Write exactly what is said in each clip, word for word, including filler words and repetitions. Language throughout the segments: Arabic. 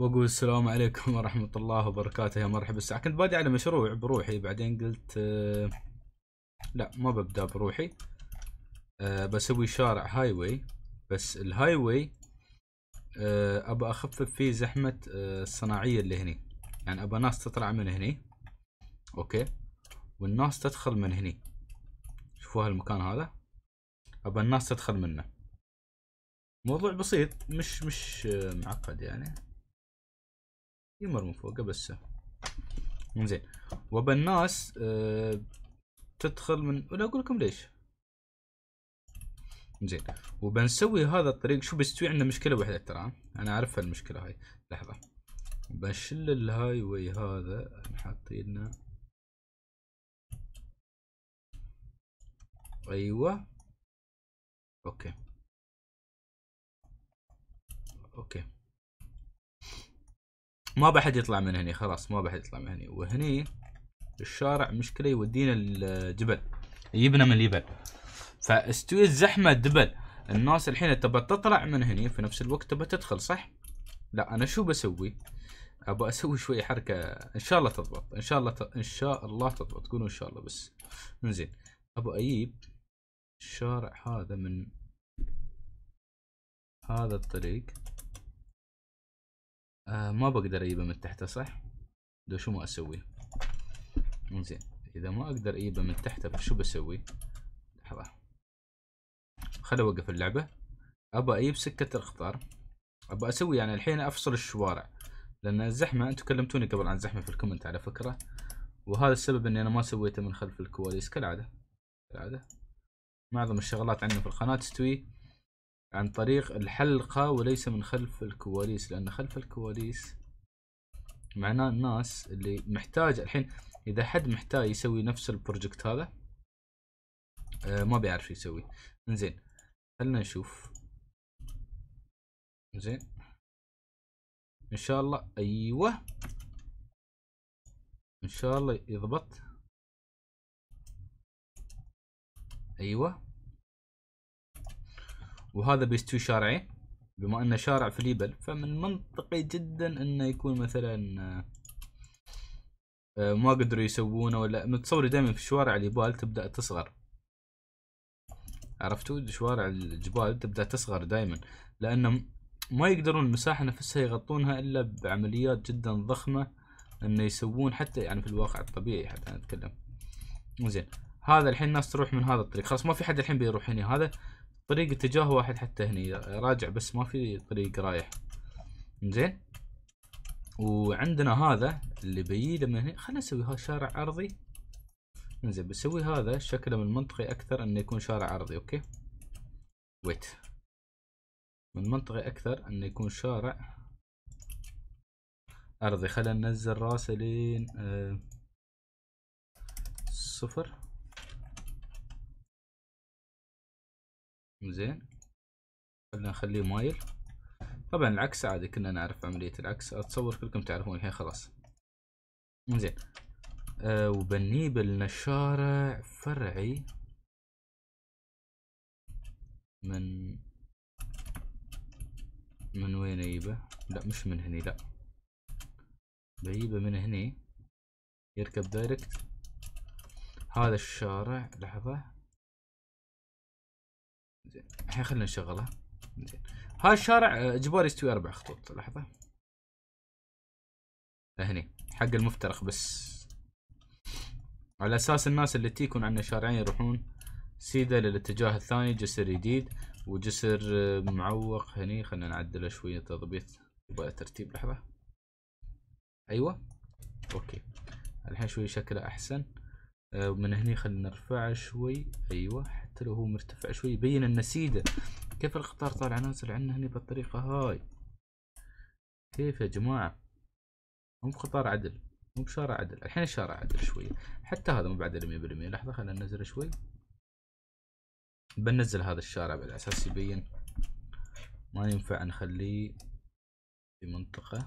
واقول السلام عليكم ورحمه الله وبركاته، يا مرحبا بالساعه. كنت بادي على مشروع بروحي، بعدين قلت آه لا ما ببدا بروحي، آه بسوي شارع هاي واي، بس الهاي واي آه ابى اخفف فيه زحمه آه الصناعيه اللي هني، يعني ابى ناس تطلع من هني اوكي والناس تدخل من هني. شوفوا هالمكان هذا ابى الناس تدخل منه. موضوع بسيط مش مش معقد يعني، يمر من فوقه بس. انزين وابى الناس آه تدخل من، ولا اقول لكم ليش. انزين وبنسوي هذا الطريق. شو بيستوي عندنا مشكله واحده ترى، انا اعرف هالمشكله هاي. لحظه بنشل الهاي واي هذا، نحطينا ايوه اوكي اوكي ما بحد يطلع من هني، خلاص ما بحد يطلع من هني. وهني الشارع مشكله يودينا الجبل، يجيبنا من الجبل، فاستويت زحمه دبل. الناس الحين تبى تطلع من هني، في نفس الوقت تبى تدخل، صح؟ لا انا شو بسوي؟ ابى اسوي شويه حركه، ان شاء الله تضبط، ان شاء الله ت... ان شاء الله تضبط، قولوا ان شاء الله بس. انزين ابى اجيب الشارع هذا من هذا الطريق، آه ما بقدر اجيبه من تحته، صح؟ لو شو ما اسوي؟ انزين اذا ما اقدر اجيبه من تحته فشو بسوي؟ لحظه خلي اوقف اللعبه. ابى اجيب سكه الخضار، ابى اسوي يعني الحين افصل الشوارع، لان الزحمه انتم كلمتوني قبل عن الزحمه في الكومنت على فكره، وهذا السبب اني انا ما سويته من خلف الكواليس كالعاده. كالعاده معظم الشغلات عندنا في القناه تستوي عن طريق الحلقه وليس من خلف الكواليس، لان خلف الكواليس معناه الناس اللي محتاج الحين، اذا حد محتاج يسوي نفس البروجكت هذا آه ما بيعرف شو يسوي. انزين خلنا نشوف. انزين ان شاء الله، ايوه ان شاء الله يضبط. ايوه وهذا بيستوي شارعين، بما انه شارع في ليبل فمن منطقي جدا انه يكون مثلا آه ما قدروا يسوونه، ولا متصوري دائما في شوارع اليبال تبدا تصغر، عرفتوا؟ شوارع الجبال تبدا تصغر دائما، لان ما يقدرون المساحه نفسها يغطونها الا بعمليات جدا ضخمه انه يسوون، حتى يعني في الواقع الطبيعي حتى انا اتكلم. زين هذا الحين الناس تروح من هذا الطريق، خلاص ما في حد الحين بيروح هني، هذا طريق اتجاه واحد حتى هني راجع، بس ما في طريق رايح. زين وعندنا هذا اللي بيجي من هنا، خلينا نسوي هذا شارع عرضي. انزين بسوي هذا شكله من منطقي اكثر انه يكون شارع عرضي، اوكي؟ ويت، من منطقي اكثر انه يكون شارع ارضي. خلينا ننزل راسه لين آه صفر. زين خلينا نخليه مايل. طبعا العكس عادي كنا نعرف عملية العكس، اتصور كلكم تعرفون الحين خلاص. زين أه وبنيب لنا شارع فرعي من من وين اجيبه؟ لا مش من هني، لا بجيبه من هني يركب دايركت هذا الشارع. لحظة زين الحين خلينا نشغله. زين هذا الشارع اجباري يستوي اربع خطوط. لحظة هني حق المفترق بس، على اساس الناس اللي تيكون عندنا شارعين يروحون سيده للاتجاه الثاني، جسر جديد وجسر معوق هني. خلينا نعدله شويه تضبيط وترتيب. لحظه ايوه اوكي الحين شوي شكله احسن. ومن هني خلينا نرفعه شوي، ايوه حتى لو هو مرتفع شوي يبين انه سيده. كيف القطار طالع نازل عنا هني بالطريقه هاي؟ كيف يا جماعه؟ مو بقطار عدل، مو بشارع عدل، الحين الشارع عدل شوية، حتى هذا مو بعدل مية بالمية. لحظة خلينا ننزله شوي، بننزل هذا الشارع على أساس يبين، ما ينفع نخليه في منطقة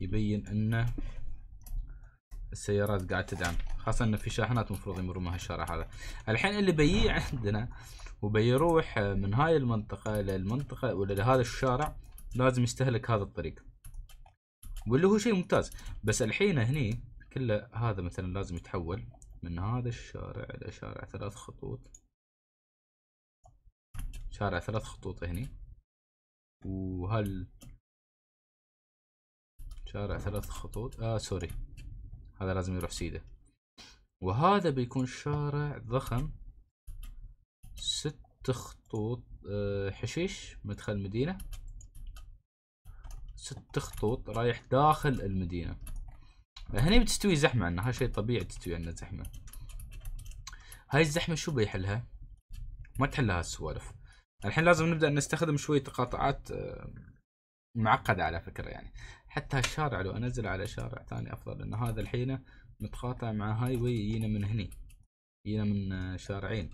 يبين إنه السيارات قاعدة تدعم، خاصة إنه في شاحنات مفروض يمرون مع هالشارع هذا. الحين اللي بيجي عندنا وبيروح من هاي المنطقة للمنطقة ولا لهذا الشارع لازم يستهلك هذا الطريق، واللي هو شيء ممتاز. بس الحين هني كله هذا مثلا لازم يتحول من هذا الشارع الى شارع ثلاث خطوط، شارع ثلاث خطوط هني، وهل شارع ثلاث خطوط اه سوري هذا لازم يروح سيده، وهذا بيكون شارع ضخم ست خطوط آه حشيش مدخل المدينة، ست خطوط رايح داخل المدينة. هني بتستوي زحمة عنا، هذا شيء طبيعي تستوي عنا زحمة. هاي الزحمة شو بيحلها؟ ما تحلها هالسوالف. الحين لازم نبدأ نستخدم شوية تقاطعات معقدة على فكرة يعني. حتى هالشارع لو انزل على شارع ثاني افضل، لان هذا الحين متقاطع مع هاي واي، يجينا من هني، يجينا من شارعين.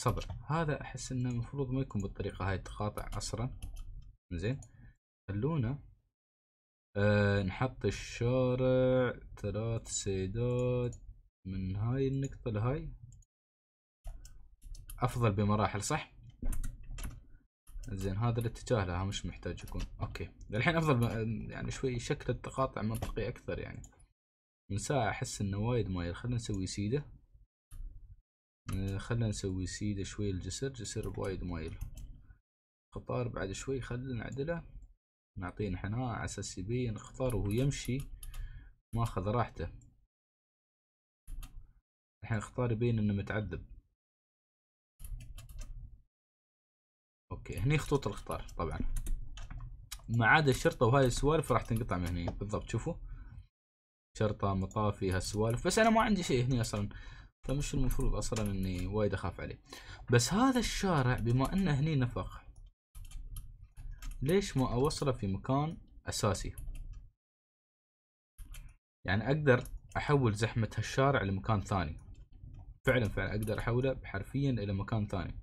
صبر، هذا احس انه المفروض ما يكون بالطريقة هاي، تقاطع اسرع. زين، خلونا أه نحط الشارع ثلاث سيدات من هاي النقطة لهاي، افضل بمراحل صح؟ زين، هذا الاتجاه لها مش محتاج يكون اوكي. الحين افضل يعني شوي شكل التقاطع منطقي اكثر يعني. من ساعة احس انه وايد مايل. خلنا نسوي سيدة، خلنا نسوي سيدة شوي الجسر، جسر وايد مايل. قطار بعد شوي خلنا نعدله، نعطيه انحناء على اساس يبين قطار وهو يمشي ماخذ راحته. الحين القطار يبين انه متعذب. اوكي، هني خطوط القطار طبعا ما عدا الشرطة وهاي السوالف راح تنقطع من هني بالضبط. شوفوا، شرطة مطافي هالسوالف، بس انا ما عندي شيء هني اصلا، فمش المفروض اصلا اني وايد اخاف عليه. بس هذا الشارع بما انه هني نفق، ليش ما اوصله في مكان اساسي؟ يعني اقدر احول زحمة هالشارع لمكان ثاني، فعلا فعلا اقدر احوله حرفيا الى مكان ثاني.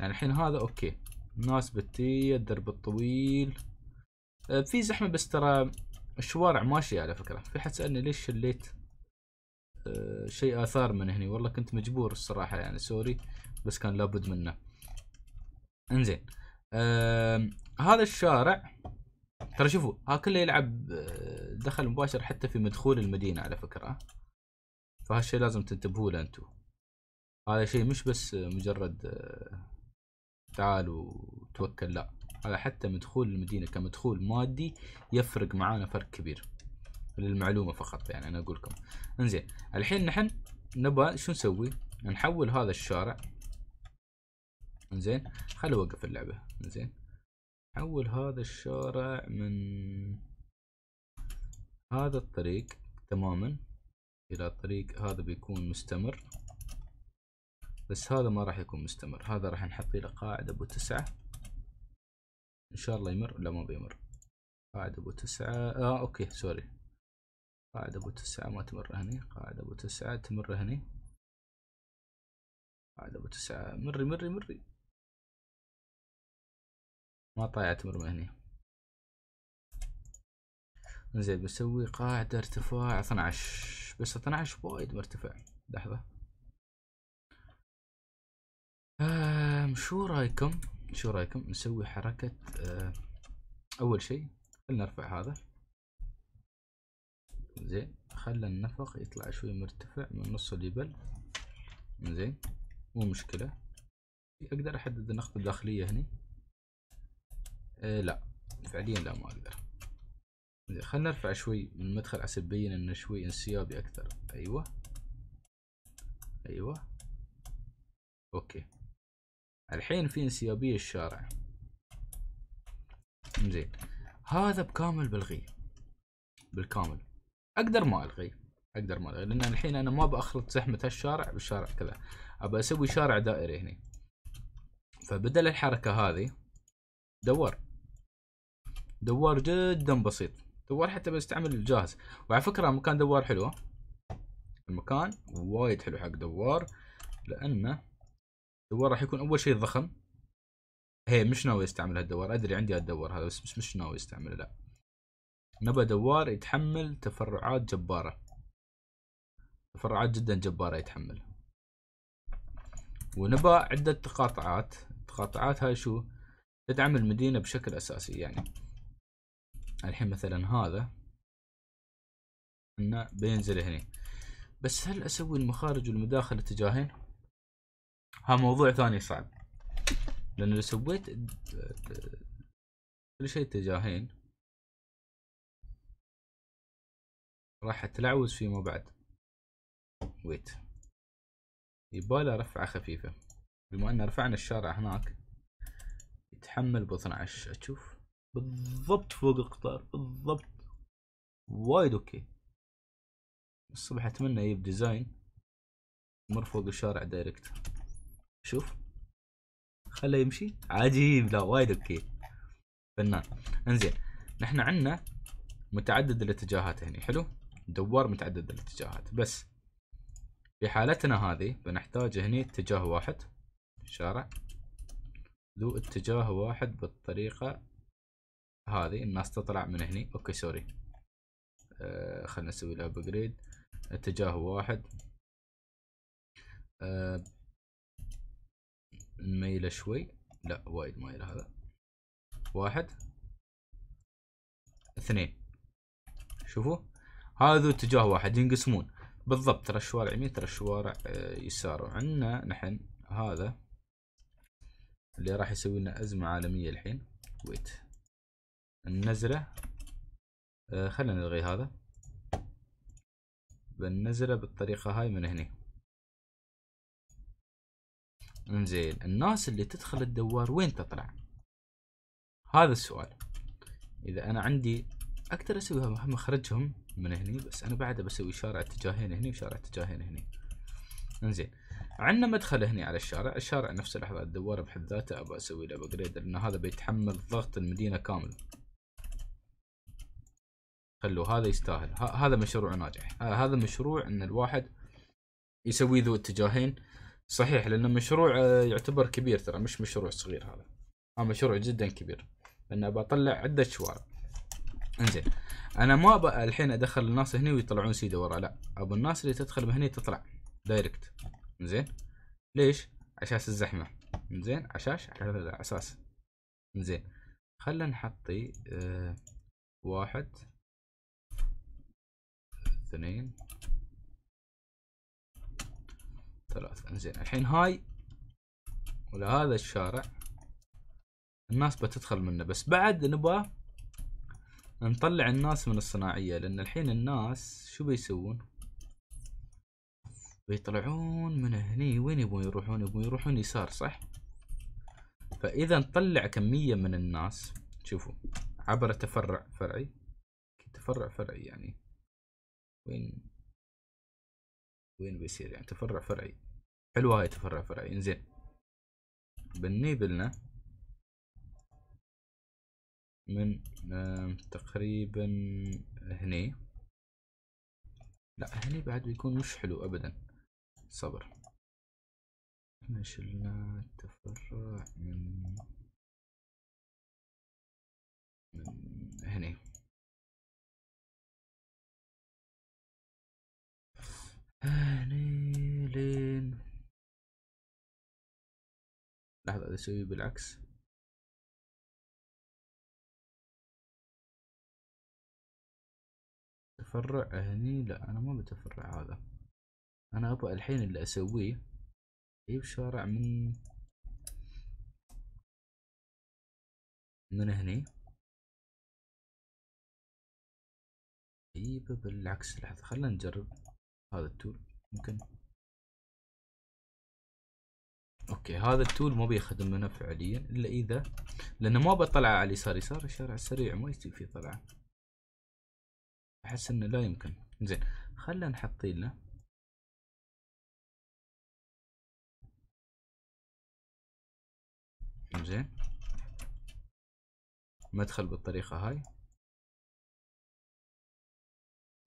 يعني الحين هذا اوكي، الناس بتي، الدرب الطويل، في زحمة، بس ترى الشوارع ماشية على فكرة. في حد سألني ليش شليت أه شيء آثار من هني، والله كنت مجبور الصراحة يعني، سوري بس كان لابد منه. انزين، أه هذا الشارع ترى شوفوا ها كله يلعب دخل مباشر حتى في مدخول المدينة على فكرة، فهالشي لازم تنتبهوا له انتو. هذا شيء مش بس مجرد تعال وتوكل، لا هذا حتى مدخول المدينة كمدخول مادي يفرق معانا فرق كبير، للمعلومة فقط يعني انا اقول لكم. انزين، الحين نحن نبغى شو نسوي؟ نحول هذا الشارع. انزين، خلوا اوقف اللعبة. انزين، نحول هذا الشارع من هذا الطريق تماما الى طريق، هذا بيكون مستمر، بس هذا ما راح يكون مستمر. هذا راح نحط له قاعدة ابو تسعة ان شاء الله يمر. لا ما بيمر. قاعدة ابو تسعة اه اوكي سوري، قاعدة ابو تسعة ما تمر هني، قاعدة ابو تسعة تمر هني. قاعدة ابو تسعة مري مري مري، ما طايعة تمر من هني. انزين، بسوي قاعدة ارتفاع اثنعش، بس اثنعش وايد مرتفع. لحظة، آه شو رايكم شو رايكم نسوي حركة. آه اول شيء خلنا نرفع هذا. زين، خلى النفق يطلع شوي مرتفع من نص الجبل. زين، مو مشكلة. اقدر احدد النقطة الداخلية هني؟ آه لا فعليا لا ما اقدر. زين، خلنا نرفع شوي من المدخل عشان يبين انه شوي انسيابي اكثر. ايوه ايوه اوكي، الحين في انسيابية الشارع. زين، هذا بكامل بلغيه بالكامل. اقدر ما الغي، اقدر ما الغي، لان الحين انا ما بأخلط زحمة هالشارع بالشارع كذا، ابى اسوي شارع دائري هنا. فبدل الحركة هذه دوار، دوار جدا بسيط، دوار حتى بستعمل الجاهز. وعلى فكرة مكان دوار حلو، المكان وايد حلو حق دوار، لأنه الدوار راح يكون أول شيء ضخم. هي مش ناوي استعمل هالدوار، أدري عندي هالدوار هذا، بس مش, مش ناوي استعمله. لا، نبى دوار يتحمل تفرعات جبارة، تفرعات جدا جبارة يتحمل. ونبى عدة تقاطعات، التقاطعات هاي شو؟ تدعم المدينة بشكل أساسي. يعني الحين مثلا هذا إنه بينزل هني، بس هل أسوي المخارج والمداخلة تجاهين؟ ها موضوع ثاني صعب، لأن لو سويت كل شيء تجاهين راح أتلعوز فيما بعد. ويت يباله رفعة خفيفة، بما أن رفعنا الشارع هناك يتحمل ب اثناعش، أشوف بالضبط فوق القطار بالضبط، وايد أوكي. الصبح أتمنى يجيب ديزاين مر فوق الشارع دايركت، شوف خله يمشي عجيب، لا وايد أوكي فنان. انزين نحن عنا متعدد الاتجاهات هني، حلو، دوار متعدد الاتجاهات، بس في حالتنا هذه بنحتاج هني اتجاه واحد الشارع ذو اتجاه واحد، بالطريقة هذه الناس تطلع من هني. اوكي سوري، آه خلنا نسوي لها ابجريد، اتجاه واحد، آه نميله شوي، لا وايد مايله، هذا واحد اثنين، شوفوا هذا اتجاه واحد ينقسمون بالضبط، ترى الشوارع يمين ترى الشوارع يسار. وعندنا نحن هذا اللي راح يسوي لنا أزمة عالمية الحين. ويت النزلة، آه خلينا نلغي هذا، بالنزلة بالطريقة هاي من هني. انزين الناس اللي تدخل الدوار وين تطلع؟ هذا السؤال. إذا أنا عندي أقدر أسوي مخرجهم من هني، بس أنا بعده بسوي شارع اتجاهين هني وشارع اتجاهين هني. انزين عندنا مدخل هني على الشارع، الشارع نفسه لحظة، الدوار بحد ذاته أبغى أسوي له أبجريد لأن هذا بيتحمل ضغط المدينة كامل. خلوا هذا يستاهل، هذا مشروع ناجح، هذا مشروع إن الواحد يسوي ذو اتجاهين صحيح، لأن مشروع يعتبر كبير، ترى مش مشروع صغير هذا، هذا مشروع جدا كبير، لأن بطلع عدة شوارع. انزين أنا ما أبغى الحين أدخل الناس هني ويطلعون سيدة ورا، لا أبو الناس اللي تدخل بهني تطلع دايركت. انزين ليش؟ عشاش الزحمة. انزين عشاش على أساس. انزين خلنا نحطي اه واحد اثنين ثلاثة. انزين الحين هاي ولا هذا الشارع الناس بتدخل منه، بس بعد نبغى نطلع الناس من الصناعية، لأن الحين الناس شو بيسوون؟ بيطلعون من هني، وين يبون يروحون؟ يبون يروحون يسار صح؟ فإذا نطلع كمية من الناس، شوفوا عبر تفرع فرعي، تفرع فرعي يعني وين وين بيصير يعني تفرع فرعي، حلوة هاي تفرع فرعي. انزين بنيبلنا من تقريبا هني، لا هني بعد بيكون مش حلو ابدا، صبر احنا شلنا التفرع من من هني. هني لين لحظة اسوي بالعكس، تفرع هني، لا انا ما بتفرع هذا، انا ابغى الحين اللي اسويه اجيب شارع من من هني، اجيبه بالعكس. لحظة خلنا نجرب هذا التول، ممكن اوكي هذا التول ما بيخدمنا فعليا الا اذا، لانه ما بطلع على اليسار، يسار الشارع السريع ما يصير فيه طلعة، احس انه لا يمكن. زين خلنا نحط لنا زين مدخل بالطريقة هاي،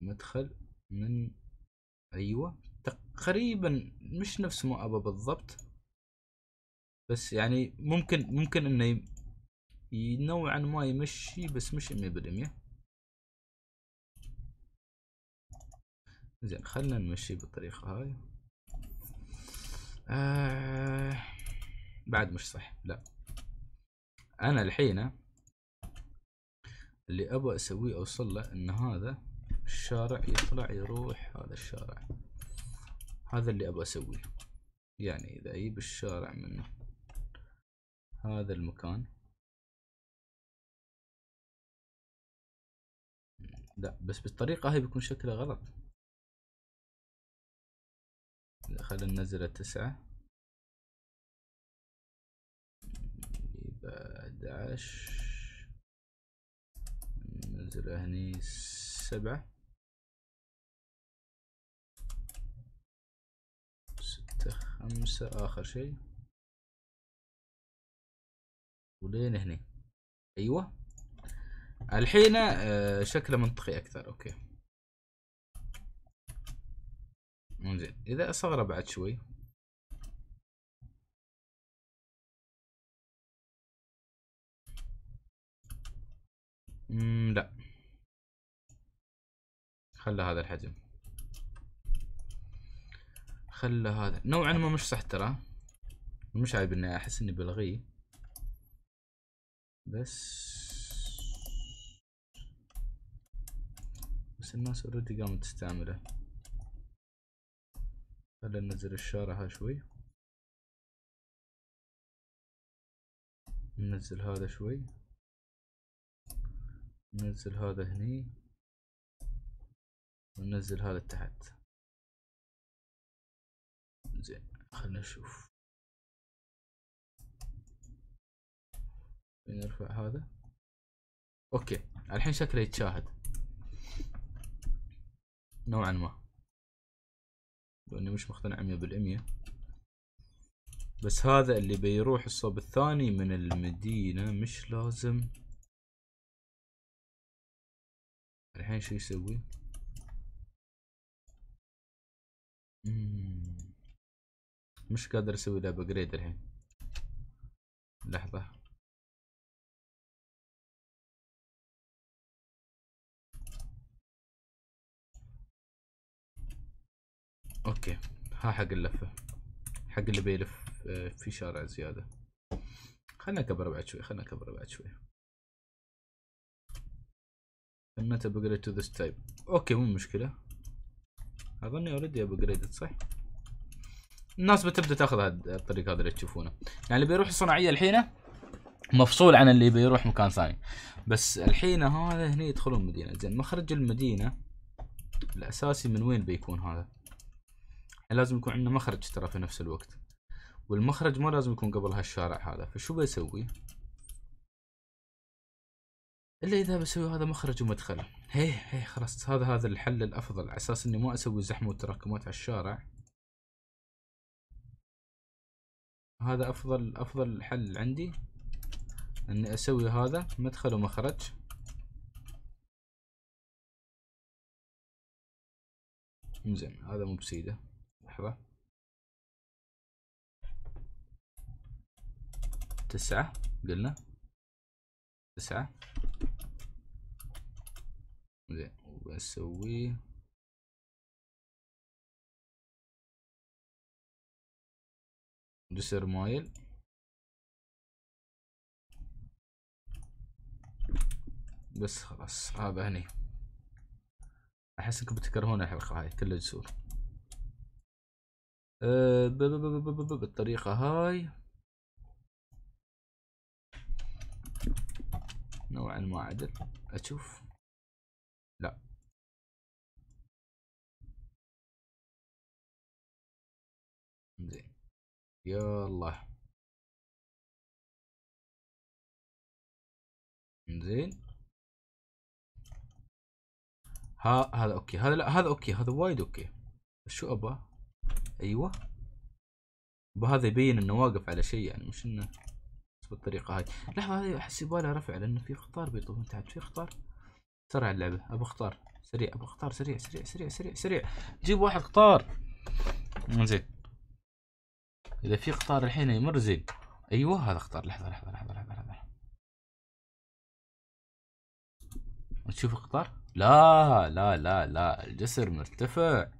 مدخل من ايوه تقريبا مش نفس ما ابى بالضبط، بس يعني ممكن ممكن انه نوعا ما يمشي، بس مش مية بالمية. زين خلنا نمشي بالطريقة هاي، آه بعد مش صح، لا انا الحين اللي ابغى اسويه اوصل له ان هذا الشارع يطلع يروح هذا الشارع، هذا اللي ابغى اسويه. يعني اذا اجيب الشارع من هذا المكان، لا بس بالطريقة هاي بيكون شكله غلط. خلينا ننزله تسعة، يبقى احد عشر، ننزله هني سبعة، ستة، خمسة، آخر شي ولين هني. أيوة الحين شكله منطقي اكثر. اوكي زين، اذا اصغره بعد شوي امم لا خلى هذا الحجم، خلى هذا نوعا ما مش صح ترى، مش عيب اني احس اني بلغيه بس بس الناس اوريدي قامت تستعمله. خلينا ننزل الشارع ها شوي، ننزل هذا شوي، ننزل هذا هني، وننزل هذا تحت. زين خلينا نشوف، نرفع هذا. اوكي الحين شكله يتشاهد نوعا ما، لاني مش مقتنع مية بالمية، بس هذا اللي بيروح الصوب الثاني من المدينة. مش لازم الحين شو يسوي؟ مش قادر اسوي له ابجريد الحين، لحظة. اوكي ها حق اللفة، حق اللي بيلف في شارع زيادة. خلنا كبر بعد شوي، خلنا كبر بعد شوي. خلنا ابجريد تو ذس تايب. اوكي مو مشكلة، اظني اوريدي ابجريدد صح؟ الناس بتبدا تاخذ هاد الطريق هذا اللي تشوفونه، يعني اللي بيروح الصناعية الحين مفصول عن اللي بيروح مكان ثاني. بس الحين هذا هني يدخلون مدينة. زين مخرج المدينة الاساسي من وين بيكون هذا؟ لازم يكون عندنا مخرج ترى في نفس الوقت، والمخرج ما لازم يكون قبل هالشارع هذا. فشو بيسوي؟ الا اذا بسوي هذا مخرج ومدخل. هي هي خلاص، هذا هذا الحل الافضل، على اساس اني ما اسوي زحمه وتراكمات على الشارع. هذا افضل افضل حل عندي، اني اسوي هذا مدخل ومخرج. زين هذا مو بسيده، لحظة تسعة، قلنا تسعة. زين وبسويه جسر مايل بس. خلاص هذا هني. احس انكم بتكرهون الحلقة هاي كلها جسور. أه بالطريقة هاي نوعا ما عدل اشوف. لا زين يلا زين ها هذا اوكي، هذا لا هذا اوكي، هذا وايد اوكي. شو ابا؟ ايوه بهذا يبين انه واقف على شيء، يعني مش انه بالطريقه هاي. لحظه هذه احس يبالها رفع، لانه في قطار بيطوف من تحت، في قطار. سرع اللعبه، ابو قطار سريع، ابو قطار سريع سريع سريع سريع سريع، جيب واحد قطار. زين اذا في قطار الحين يمر. زين ايوه هذا قطار. لحظه لحظه لحظه لحظه لحظه تشوف القطار؟ لا لا لا لا الجسر مرتفع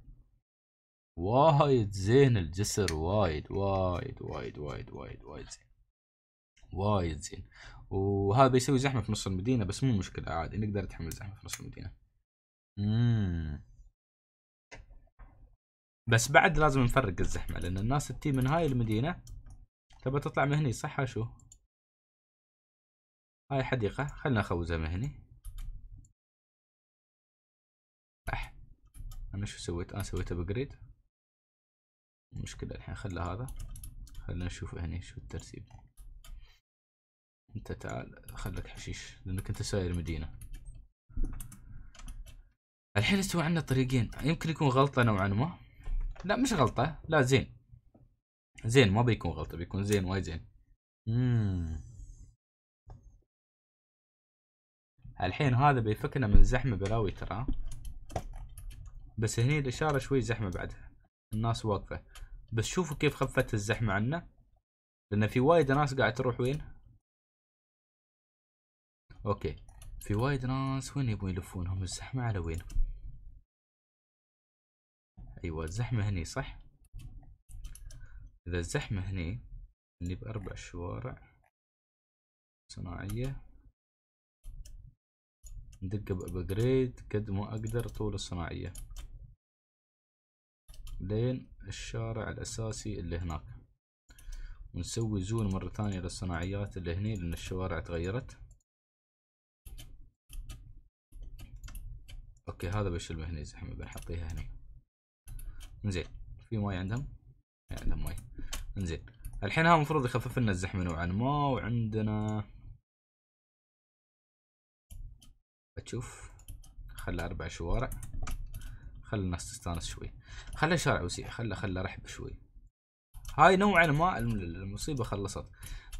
وايد. زين الجسر وايد وايد وايد وايد وايد وايد زين، وايد زين. وهذا بيسوي زحمه في نص المدينه، بس مو مشكله عادي نقدر نتحمل زحمه في نص المدينه. اممم بس بعد لازم نفرق الزحمه، لان الناس تتي من هاي المدينه تبى تطلع من هني صح. شو هاي حديقه، خلنا نخوزها من هني. اح انا شو سويت؟ انا سويت ابجريد، مشكله الحين. خلى هذا، خلنا نشوف هني شو الترتيب. انت تعال خلك حشيش لانك انت ساير مدينه. الحين استوى عندنا طريقين، يمكن يكون غلطه نوعا ما. لا مش غلطه، لا زين زين، ما بيكون غلطه، بيكون زين وايد زين. اممم الحين هذا بيفكنا من زحمه بلاوي ترى، بس هني الاشاره شوي زحمه بعدها، الناس واقفه. بس شوفوا كيف خفت الزحمه عنا، لان في وايد ناس قاعد تروح. وين؟ اوكي، في وايد ناس وين يبون يلفونهم. الزحمه على وين؟ ايوه الزحمه هني صح. اذا الزحمه هني اللي باربع شوارع صناعيه، ندقه بابجريد قد ما اقدر طول الصناعيه لين الشارع الاساسي اللي هناك، ونسوي زون مره ثانيه للصناعيات اللي هني لان الشوارع تغيرت. اوكي هذا بشيله هني زحمه، بنحطيها هني. انزين في ماي عندهم؟ عندهم ماي. انزين الحين ها المفروض يخفف لنا الزحمه نوعا ما. وعندنا تشوف، خلى اربع شوارع، خلى الناس تستانس شوي، خلى شارع وسيع، خلى خلى رحب شوي. هاي نوعا ما المصيبه خلصت،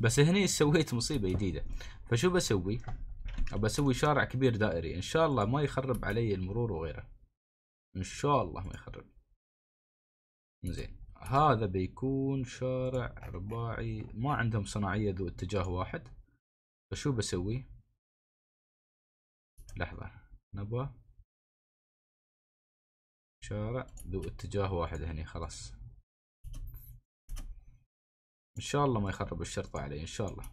بس هني سويت مصيبه جديده. فشو بسوي؟ ابى اسوي شارع كبير دائري، ان شاء الله ما يخرب علي المرور وغيره، ان شاء الله ما يخرب. زين هذا بيكون شارع رباعي، ما عندهم صناعيه ذو اتجاه واحد. فشو بسوي؟ لحظة، نبغى شارع ذو اتجاه واحد هني خلاص، ان شاء الله ما يخرب الشرطة علي، ان شاء الله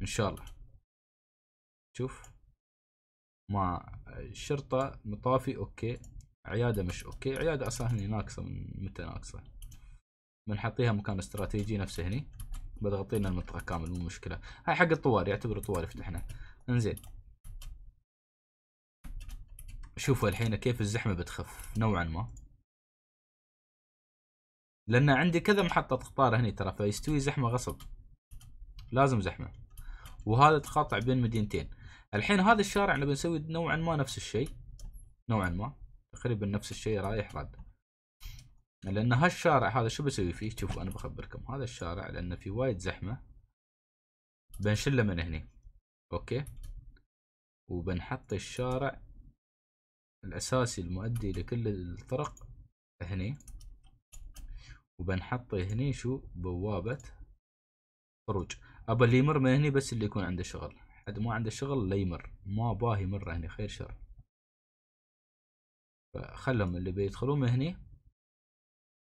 ان شاء الله. شوف مع الشرطة مطافي اوكي، عيادة مش اوكي، عيادة اصلا هني ناقصة. من متى ناقصة؟ بنحطيها مكان استراتيجي نفسه هني، بتغطي لنا المنطقة كامل مو مشكلة. هاي حق الطوارئ، يعتبر طوارئ فتحنا. انزين شوفوا الحين كيف الزحمة بتخف نوعا ما، لأن عندي كذا محطة قطار هني ترى، فيستوي زحمة غصب، لازم زحمة. وهذا تقاطع بين مدينتين. الحين هذا الشارع نبي نسوي نوعا ما نفس الشيء، نوعا ما تقريبا نفس الشيء رايح راد. لأن هالشارع هذا شو بسوي فيه؟ شوفوا أنا بخبركم. هذا الشارع لأن في وايد زحمة بنشله من هني، أوكي، وبنحط الشارع الاساسي المؤدي لكل الطرق هني، وبنحط هني شو بوابة خروج. ابى اللي يمر من هني بس اللي يكون عنده شغل، حد ما عنده شغل لا يمر، ما باهي مرة هني خير شر. فخلهم اللي بيدخلون من هني،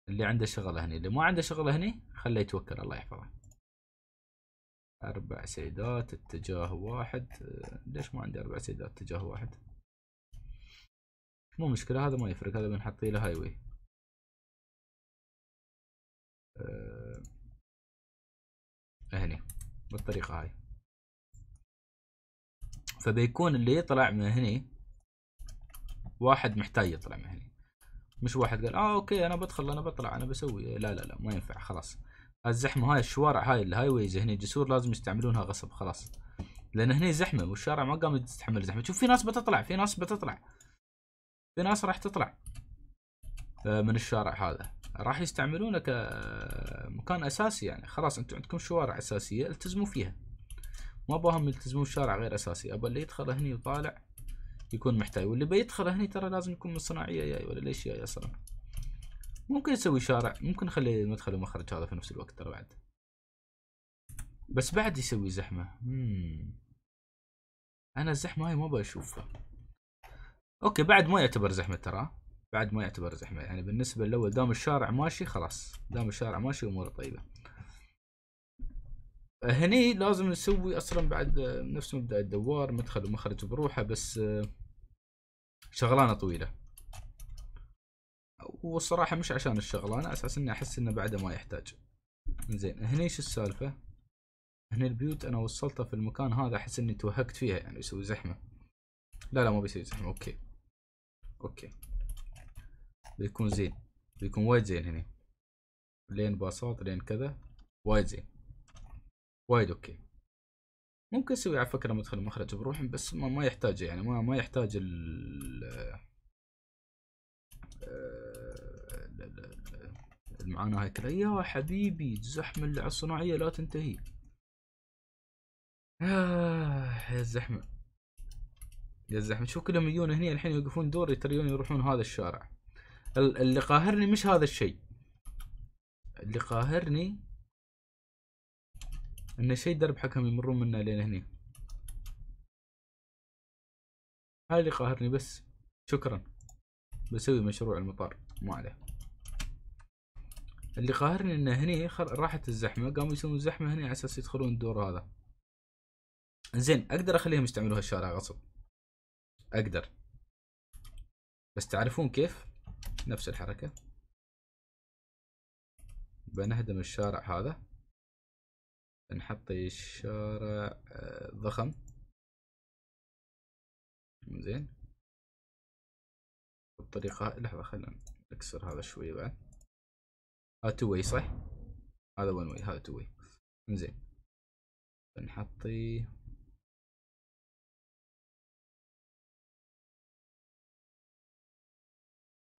اللي عنده شغل هني، اللي ما عنده شغل هني خله يتوكل الله يحفظه. اربع سيدات اتجاه واحد، ليش ما عندي اربع سيدات اتجاه واحد؟ مو مشكلة هذا ما يفرق، هذا بنحطيه له هاي واي. أه... هني بالطريقة هاي، فبيكون اللي يطلع من هني واحد محتاج يطلع من هني، مش واحد قال اه اوكي انا بدخل انا بطلع انا بسوي، لا لا لا ما ينفع خلاص. الزحمة هاي الشوارع هاي الهاي وايز هني جسور لازم يستعملونها غصب خلاص، لان هني زحمة والشارع ما قام يتحمل زحمة. شوف في ناس بتطلع، في ناس بتطلع، في ناس راح تطلع من الشارع هذا، راح يستعملونه كمكان اساسي. يعني خلاص انتم عندكم شوارع اساسيه التزموا فيها، ما باهم يلتزمون شارع غير اساسي. ابى اللي يدخل هني وطالع يكون محتاج، واللي بيدخل هني ترى لازم يكون من صناعيه جاي ولا ليش جاي اصلا. ممكن نسوي شارع، ممكن نخلي مدخل ومخرج هذا في نفس الوقت ترى بعد، بس بعد يسوي زحمه. مم. انا الزحمه هاي ما بشوفها. اوكي بعد ما يعتبر زحمه ترى، بعد ما يعتبر زحمه يعني بالنسبه الاول، دام الشارع ماشي خلاص، دام الشارع ماشي اموره طيبه. هني لازم نسوي اصلا بعد نفس مبدأ الدوار، مدخل ومخرج بروحه، بس شغلانة طويلة، والصراحة مش عشان الشغلانة، اساس اني احس انه بعده ما يحتاج. زين هني شو السالفة؟ هني البيوت انا وصلتها في المكان هذا احس اني توهقت فيها، يعني يسوي زحمة. لا لا ما بيسوي زحمة، اوكي اوكي بيكون زين، بيكون وايد زين هني، لين باصات لين كذا، وايد زين وايد. اوكي ممكن اسوي على فكرة مدخل ومخرج بروحهم، بس ما, ما يحتاج، يعني ما ما يحتاج ال المعاناة هاي كلها. يا حبيبي الزحمة اللي على الصناعية لا تنتهي، آه يا الزحمة يا الزحمة. شوف كلهم يجون هني الحين يوقفون دور، يتريون يروحون هذا الشارع. اللي قاهرني مش هذا الشيء، اللي قاهرني انه شيء درب حكم يمرون منه لين هني، هاي اللي قاهرني بس. شكرا، بسوي مشروع المطار ما عليه. اللي قاهرني انه هني راحت الزحمة، قاموا يسوون زحمة هني على اساس يدخلون الدور هذا. زين اقدر اخليهم يستعملوا هالشارع غصب، اقدر، بس تعرفون كيف؟ نفس الحركة، بنهدم الشارع هذا، بنحطي الشارع ضخم. زين بالطريقة، لحظة خلنا نكسر هذا شوي بعد. هذا تو واي صح؟ هذا ون واي، هذا تو واي. زين بنحطي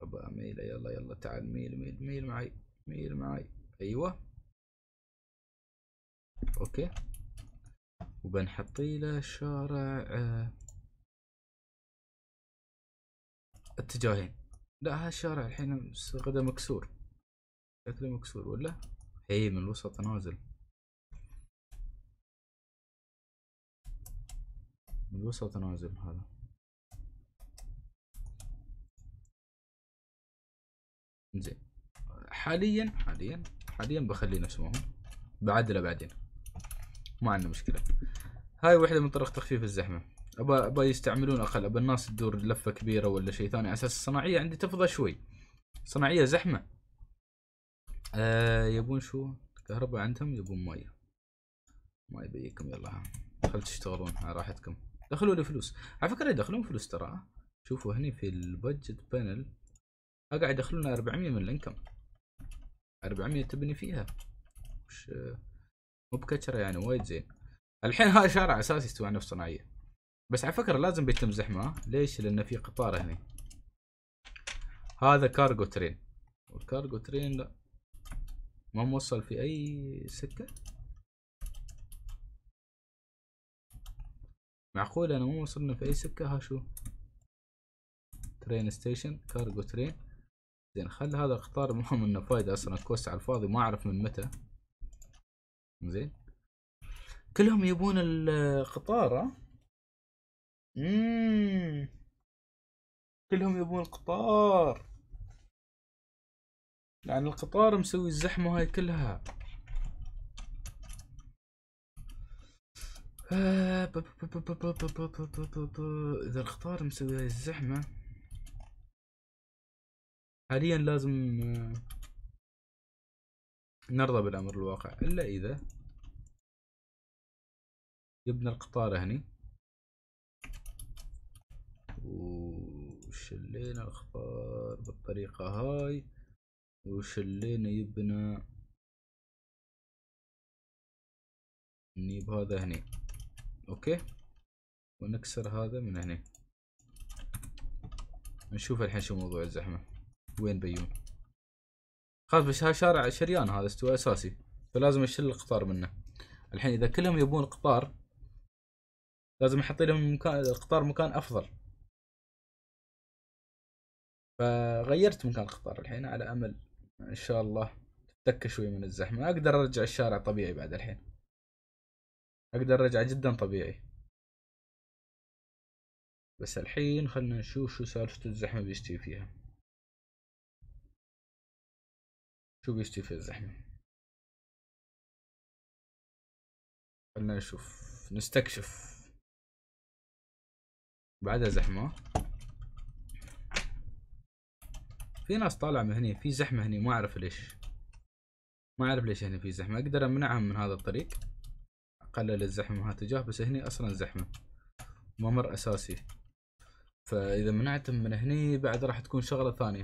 ابا ميل، يلا يلا تعال ميل ميل ميل معي ميل معي، ايوه اوكي. وبنحطي له شارع اتجاهين. لا هالشارع الحين غدا مكسور، شكله مكسور ولا هي من الوسط نازل، من الوسط نازل هذا. زين حاليا حاليا حاليا بخليه نفس ما هو، بعدله بعدين ما عندنا مشكله. هاي وحده من طرق تخفيف الزحمه. ابا ابا يستعملون اقل، ابا الناس تدور لفه كبيره ولا شيء ثاني، اساس الصناعيه عندي تفضى شوي، صناعيه زحمه. آه يبون شو؟ كهرباء عندهم، يبون ماي، ماي بيكم. يلا ها دخل تشتغلون على راحتكم، دخلوا لي فلوس على فكره، يدخلون فلوس ترى. شوفوا هني في البادجت بانل اقعد يدخلون أربعمية من الانكم، أربعمية تبني فيها، مش مو بكثره يعني، وايد زين. الحين هذا شارع اساسي يستوي على نفس صناعيه، بس على فكره لازم بيتم زحمه. ليش؟ لان في قطار هنا، هذا كارغو ترين، والكارغو ترين لا ما موصل في اي سكه. معقول انا مو وصلنا في اي سكه؟ ها شو ترين ستيشن، كارغو ترين. زين خل هذا القطار ما منه فايده اصلا، كوست على الفاضي، ما اعرف من متى. زين كلهم يبون القطار، اممم كلهم يبون القطار، لان القطار مسوي الزحمه هاي كلها. اذا القطار مسوي هاي الزحمه حاليا، لازم نرضى بالامر الواقع، الا اذا يبنى القطار هني وشلينا القطار بالطريقه هاي، وشلينا يبنى نجيب هذا هني اوكي، ونكسر هذا من هني. نشوف الحين شو موضوع الزحمه وين بيون. خلاص بس هاي شارع شريان، هذا استوى اساسي، فلازم اشيل القطار منه. الحين اذا كلهم يبون القطار لازم احط لهم مكان القطار، مكان افضل، فغيرت مكان القطار الحين على امل ان شاء الله تتك شوي من الزحمه. اقدر ارجع الشارع طبيعي بعد الحين، اقدر ارجع جدا طبيعي، بس الحين خلنا نشوف شو سالفه الزحمه بيستوي فيها، شو بيستوي في الزحمه. خلنا نشوف نستكشف. بعدها زحمة، في ناس طالعة من هني، في زحمة هني ما اعرف ليش، ما اعرف ليش هني في زحمة. اقدر امنعهم من هذا الطريق، اقلل الزحمة هاتجاه، بس هني اصلا زحمة ممر اساسي، فاذا منعتهم من هني بعد راح تكون شغلة ثانية.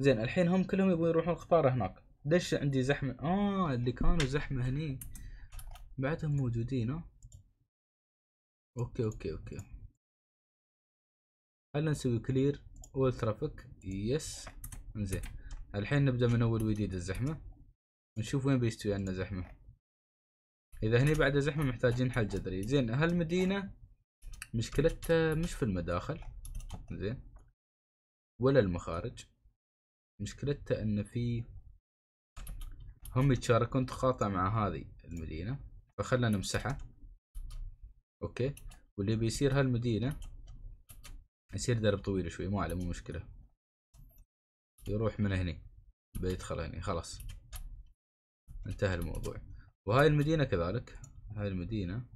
زين الحين هم كلهم يبون يروحون قطار هناك، ليش عندي زحمة؟ اه اللي كانوا زحمة هني بعدهم موجودين. اه اوكي اوكي اوكي خلنا نسوي كلير اول ترافيك. يس انزين الحين نبدا من اول وجديد الزحمة، ونشوف وين بيستوي عندنا زحمة. اذا هني بعد زحمة محتاجين حل جذري. زين هالمدينة مشكلتها مش في المداخل زين ولا المخارج، مشكلتها ان في هم يتشاركون تقاطع مع هذه المدينة، فخلنا نمسحها. اوكي واللي بيصير هالمدينة يصير درب طويل شوي، ما عليه مو مشكلة، يروح من هني بيدخل هني، خلاص انتهى الموضوع. وهاي المدينة كذلك، هاي المدينة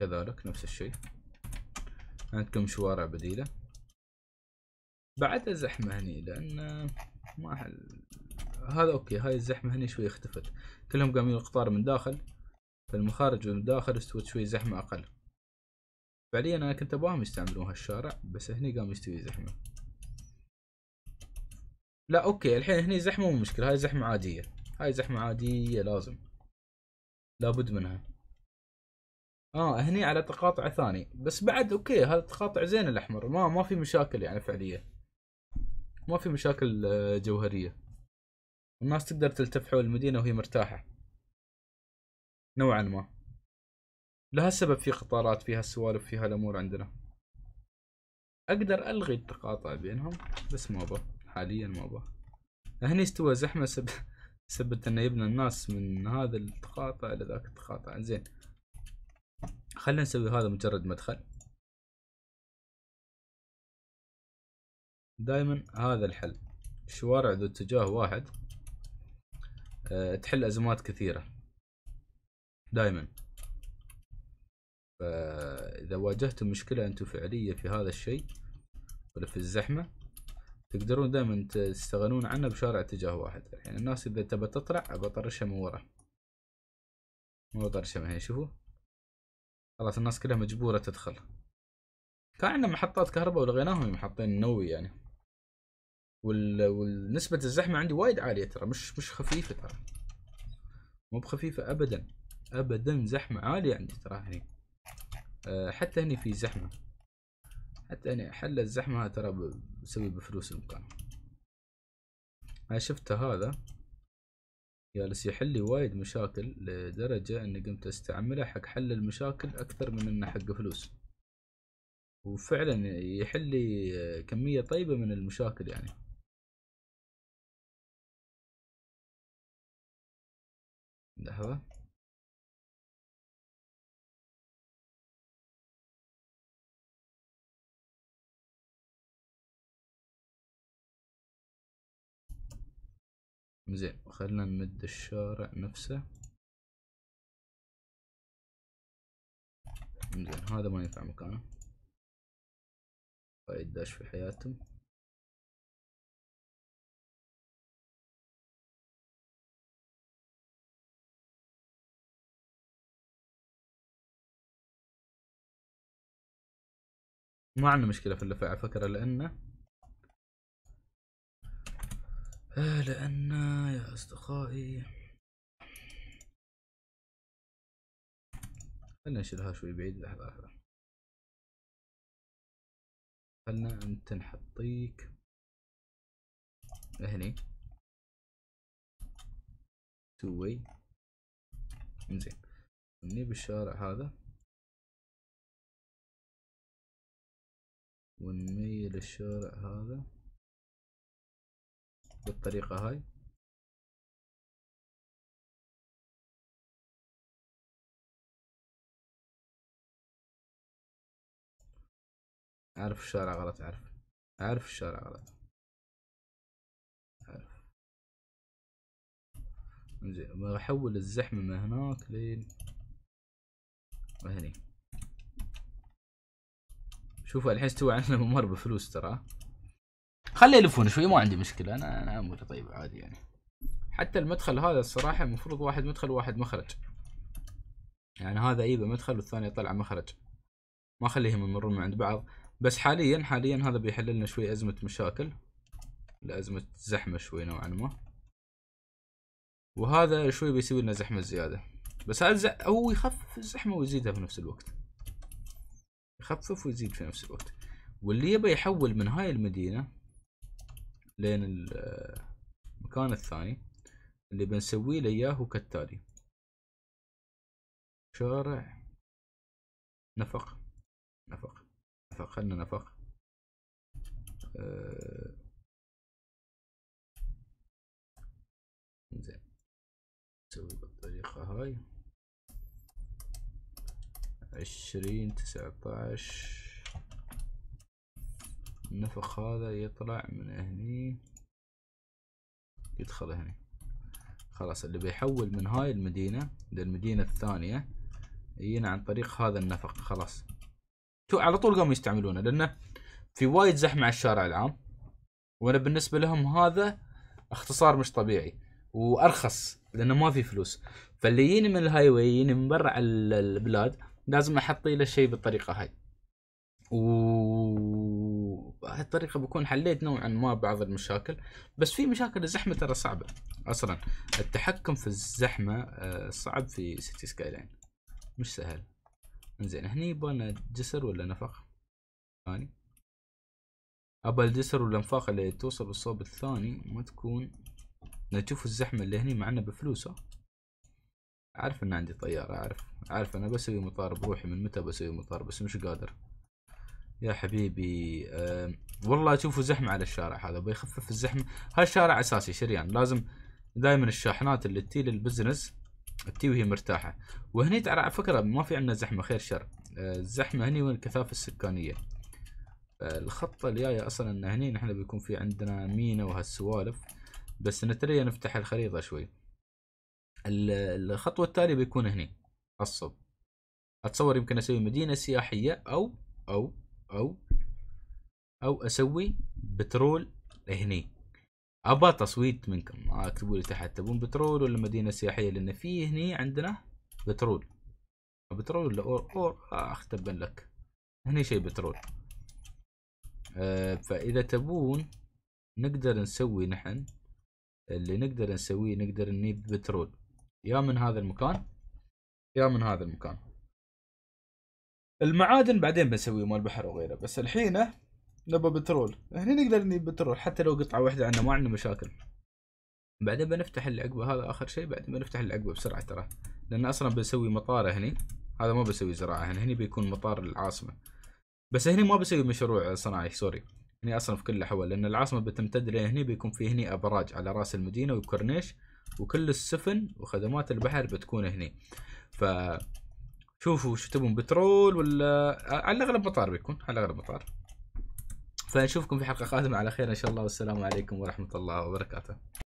كذلك نفس الشيء، عندكم شوارع بديلة. بعدها زحمة هني لأن ما حل هذا. اوكي هاي الزحمة هني شوي اختفت، كلهم قاموا القطار من داخل، فالمخارج من داخل استوت شوي زحمة أقل. فعليا أنا كنت أباهم يستعملون هالشارع، بس هني قام يستوي زحمة. لا اوكي الحين هني زحمة مو مشكلة، هاي زحمة عادية، هاي زحمة عادية لازم لابد منها. اه هني على تقاطع ثاني، بس بعد اوكي هذا التقاطع زين الأحمر، ما ما في مشاكل يعني فعليا، ما في مشاكل جوهرية، الناس تقدر تلتف حول المدينة وهي مرتاحة نوعا ما. لهالسبب في قطارات، فيها السوالف، فيها الأمور عندنا. أقدر ألغي التقاطع بينهم بس ما أبغى، حاليا ما أبغى. هني استوى زحمة سب... سبت إنه يبنى الناس من هذا التقاطع إلى ذاك التقاطع. زين خلينا نسوي هذا مجرد مدخل، دائما هذا الحل، شوارع ذو اتجاه واحد أه تحل ازمات كثيرة دائما. فاذا واجهتم مشكلة انتم فعلية في هذا الشيء ولا في الزحمة، تقدرون دائما تستغنون عنه بشارع اتجاه واحد. الحين يعني الناس اذا تبى تطلع بطرشها من ورا، مو طرشها من هنا، شوفوا خلاص الناس كلها مجبورة تدخل. كان عندنا محطات كهرباء ولغيناهم، محطين نووي يعني، والنسبة الزحمة عندي وايد عالية ترى، مش مش خفيفة ترى، مو بخفيفة أبدا أبدا، زحمة عالية عندي ترى هني. أه حتى هني في زحمة، حتى هني حل الزحمة ترى بسوي بفلوس المكان. أنا شفت هذا جالس يحل لي وايد مشاكل، لدرجة إني قمت أستعمله حق حل المشاكل أكثر من إنه حق فلوس، وفعلا يحل لي كمية طيبة من المشاكل يعني. لحظة زين خلنا نمد الشارع نفسه. زين هذا ما ينفع مكانه، وايد داش في حياتهم. ما عندنا مشكلة في اللفة على فكرة، لأنه لأن يا أصدقائي خلنا نشيلها شوي بعيد. لحظة لحظة خلنا انت نحطيك هني توي. انزين مني بالشارع هذا ونميل الشارع هذا بالطريقة هاي. اعرف الشارع غلط، اعرف اعرف الشارع غلط، اعرف زين بحول الزحمة من هناك لين وهني. شوفوا الحين استوى عندنا ممر بفلوس ترى. خليه يلفون شوي ما عندي مشكلة، انا انا اموري طيب عادي يعني. حتى المدخل هذا الصراحة المفروض واحد مدخل وواحد مخرج. يعني هذا يبى مدخل والثاني يطلع مخرج. ما اخليهم يمرون من عند بعض. بس حاليا حاليا هذا بيحل لنا شوي ازمة مشاكل. لازمة زحمة شوي نوعا ما. وهذا شوي بيسوي لنا زحمة زيادة. بس هذا هو يخفف الزحمة ويزيدها في نفس الوقت. يخفف ويزيد في نفس الوقت. واللي يبى يحول من هاي المدينة لين المكان الثاني اللي بنسوي له اياه هو كالتالي: شارع نفق نفق نفق خلنا نفق أه... زين نسوي بالطريقة هاي عشرين تسعتاش النفق هذا يطلع من هني يدخل هني. خلاص اللي بيحول من هاي المدينة للمدينة الثانية يجينا عن طريق هذا النفق. خلاص شو على طول قاموا يستعملونه لأنه في وايد زحمة على الشارع العام، وأنا بالنسبة لهم هذا اختصار مش طبيعي وأرخص لأنه ما في فلوس. فاللي يجيني من الهايوي يجيني من برا البلاد لازم أحطي له شيء بالطريقة هاي، وهالطريقة بكون حليت نوعا ما بعض المشاكل. بس في مشاكل الزحمة ترى صعبة أصلا، التحكم في الزحمة صعب في سيتي سكاي لاين مش سهل. انزين هني يبالنا جسر ولا نفق ثاني؟ أبا الجسر والأنفاق اللي توصل بالصوب الثاني ما تكون. نشوف الزحمة اللي هني معنا بفلوسه. أعرف إن عندي طيارة، أعرف أعرف أنا بسوي مطار بروحي، من متى بسوي مطار بس مش قادر يا حبيبي. أه والله شوفوا زحمة على الشارع هذا بيخفف الزحمة. هالشارع أساسي شريان، لازم دائما الشاحنات اللي تي للبزنس تي وهي مرتاحة. وهني ترى على فكرة ما في عندنا زحمة خير شر. أه الزحمة هني والكثافة السكانية. أه الخطة الجاية أصلا إن هني نحن بيكون في عندنا مينا وهالسوالف، بس نتريا نفتح الخريطة شوي. الخطوة التالية بيكون هني الصوب. أتصور يمكن أسوي مدينة سياحية أو أو أو أو أسوي بترول هني. أبا تصويت منكم، اكتبوا لي تحت تبون بترول ولا مدينة سياحية، لأن في هني عندنا بترول. بترول ولا أور أور آخ تبن لك هني شي بترول. أه فإذا تبون نقدر نسوي نحن اللي نقدر نسويه، نقدر نجيب بترول يا من هذا المكان يا من هذا المكان. المعادن بعدين بنسويه مال بحر وغيره، بس الحين نبى بترول. هنا نقدر نجيب بترول حتى لو قطعة واحدة عندنا ما عندنا مشاكل. بعدين بنفتح اللي عقبه هذا آخر شيء، بعدين بنفتح اللي عقبه بسرعة ترى، لأن أصلا بنسوي مطار هني. هذا ما بسوي زراعة هنا، هني بيكون مطار العاصمة. بس هني ما بسوي مشروع صناعي سوري، هني اصلا في كل الاحوال لان العاصمه بتمتد لين هني. بيكون في هني ابراج على راس المدينه وكورنيش، وكل السفن وخدمات البحر بتكون هني. ف شوفوا شو تبون بترول ولا على الاغلب مطار، بيكون على الاغلب مطار. فنشوفكم في حلقه قادمه على خير ان شاء الله، والسلام عليكم ورحمه الله وبركاته.